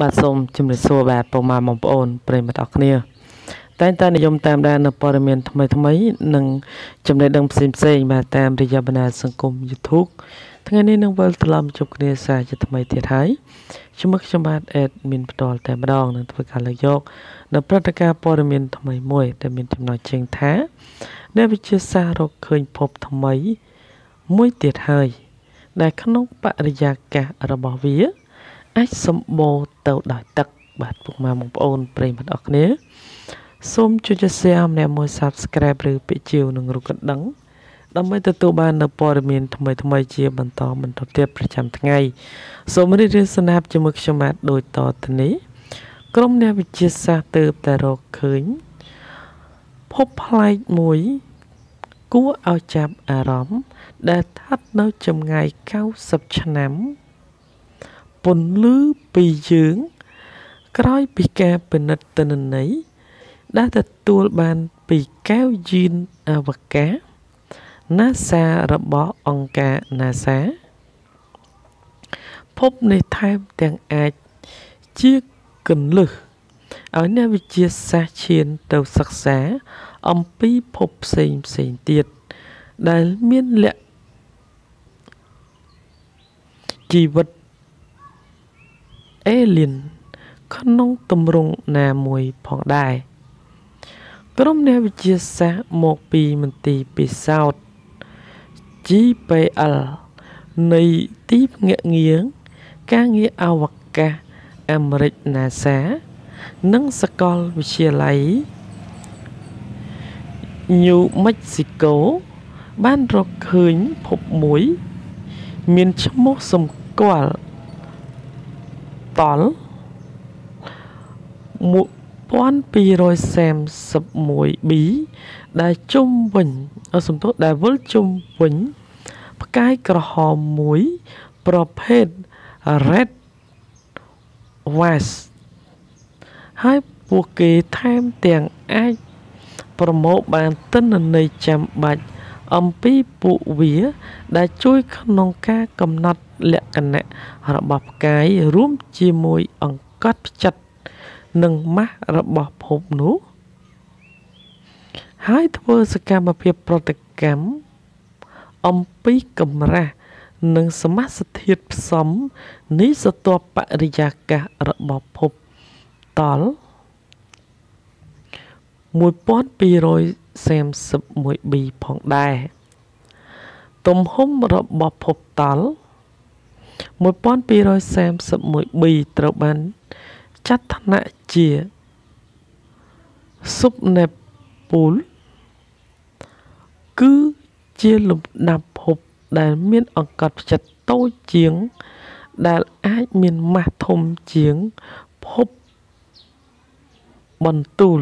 បាទសូមជម្រាបសួរបាទពុកម៉ែបងប្អូនប្រិយមិត្តអរគ្នា អាចសម្បូរទៅដោយទឹកបាទពុកម៉ែបងប្អូនប្រិយមិត្តអរគ្នាសូមជួយចែក Subscribe ឬពាក្យជូននឹងរូបកណ្ដឹងដើម្បីទទួលបាននៅព័ត៌មានថ្មីថ្មីជាបន្តបន្តទៀតប្រចាំថ្ងៃសូមរីករាយសនាប់ជាមួយខ្ញុំបាទដោយតតនេះក្រុមអ្នកវិទ្យាសាស្ត្រ ពន្លឺពីយើងក្រោយពីការពិនិត្យទិន្នន័យដែលទទួលបានពីកែវយានអវកាស NASA ភពនេះថែមទាំងអាចជាកន្លឹះឲ្យអ្នកវិទ្យាសាស្ត្រឈានទៅសិក្សាអំពីភពផ្សេងៗទៀតដែលមានលក្ខជីវិត Alien ក្នុងទម្រង់ណាមួយផងដែរក្រុមអ្នកវិទ្យាសាស្ត្រមកពីមន្ទីរពិសោធន៍ GPL នៃទីភ្នាក់ងារការងារអវកាសអាមេរិក NASA និងសាកលវិទ្យាល័យ New Mexico បានរកឃើញភពមួយ មានឈ្មោះសម្គាល់ 1231b ដែលវិលជុំវិញផ្កាយក្រហមមួយប្រភេទ Red Wasp ហើយពួកគេថែមទាំងអាចប្រមូលបានទិន្នន័យចាំបាច់អំពីពួកវាដែលជួយក្នុងការកំណត់ លក្ខណៈរបស់ផ្កាយរួមជាមួយអង្កត់ផ្ចិតនិងម៉ាស់របស់ភពនោះហើយធ្វើសកម្មភាពប្រតិកម្មអំពីកម្រាស់និងសមាសធាតុផ្សំនៃសត្វបរិយាកាសរបស់ភពតល 1231bផងដែរទំហំរបស់ភពតល 1231b ត្រូវបានចាត់ថ្នាក់ជា Subneptune គឺជាលំដាប់ភពដែលមានអង្កត់ផ្ចិតតូចជាងដែលអាចមានម៉ាស់ធំជាងភពបន្ទូល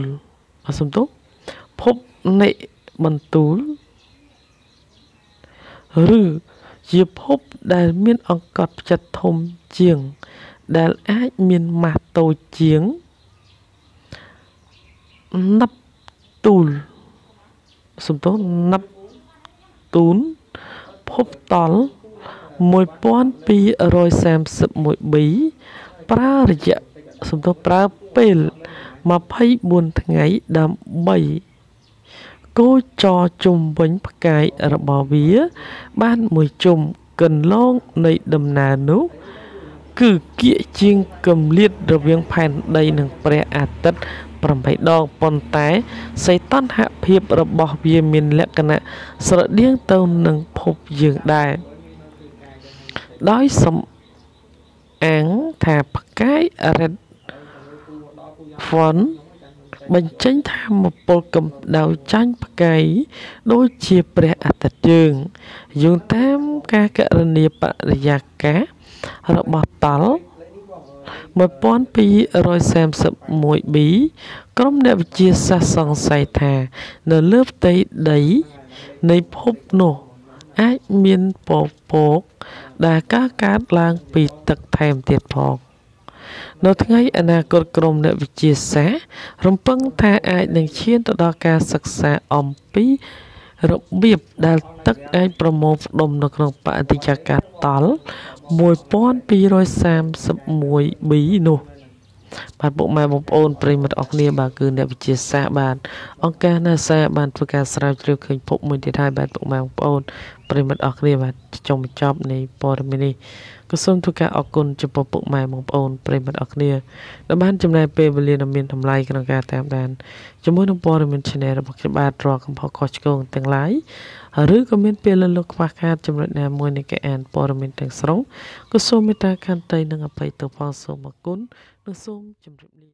ឬ ជាភពដែលមានអង្កត់ផ្ចិតធំជាងដែលអាចមានម៉ាស់តូចជាងណព្ទូនភពតល 1231b ប្រើពេល 24 ថ្ងៃដើម្បី គោចរជុំវិញផ្កាយរបស់វាបានមួយជុំកន្លងនៃដំណើរនោះគឺគៀកជាងគម្លាតរវាងផែនដីនិងព្រះអាទិត្យ 8 ដងប៉ុន្តែសីតុណ្ហភាពរបស់វាមានលក្ខណៈស្រដៀងទៅនឹងភពយើងដែរដោយសំអាងថាផ្កាយ Red Wasp បញ្ចេញថាមពលកម្ដៅចាញ់ផ្កាយដូចជាព្រះអាទិត្យយើងយោងតាមការកណនីបរិយាកាសរបស់តល 1231b ក្រុមអ្នកវិទ្យាសាស្ត្រសង្ស័យថានៅលើផ្ទៃដីនៃភពនោះអាចមានពពកដែលកើតឡើងពីទឹកថែមទៀតផង នៅថ្ងៃអនាគតក្រុមអ្នកវិទ្យាសាស្ត្ររំពឹងថាអាចនឹងឈានទៅដល់ការសិក្សាអំពីរបៀបដែលទឹកអាចប្រមូលផ្ដុំនៅក្នុងបរិយាកាសតល 1231b នោះ បាទពុកម៉ែបងប្អូនប្រិយមិត្តអរគ្នាបាទ Hãy subscribe cho kênh Ghiền Mì Gõ Để không bỏ lỡ những video hấp dẫn